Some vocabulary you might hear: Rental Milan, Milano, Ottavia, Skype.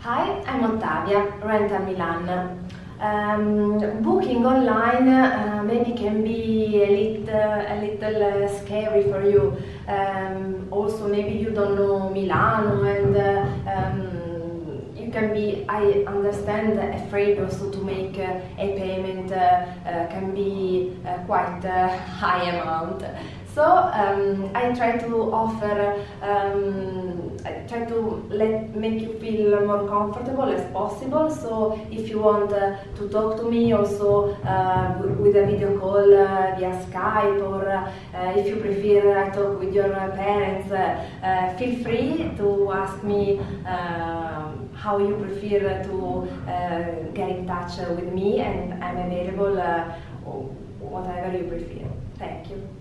Hi, I'm Ottavia, Rental Milan. Booking online maybe can be a little scary for you. Also, maybe you don't know Milano and you can be, I understand, afraid also to make a payment, can be quite a high amount. So I try to make you feel more comfortable as possible. So if you want to talk to me also with a video call via Skype, or if you prefer I talk with your parents, feel free to ask me how you prefer to get in touch with me, and I'm available whatever you prefer. Thank you.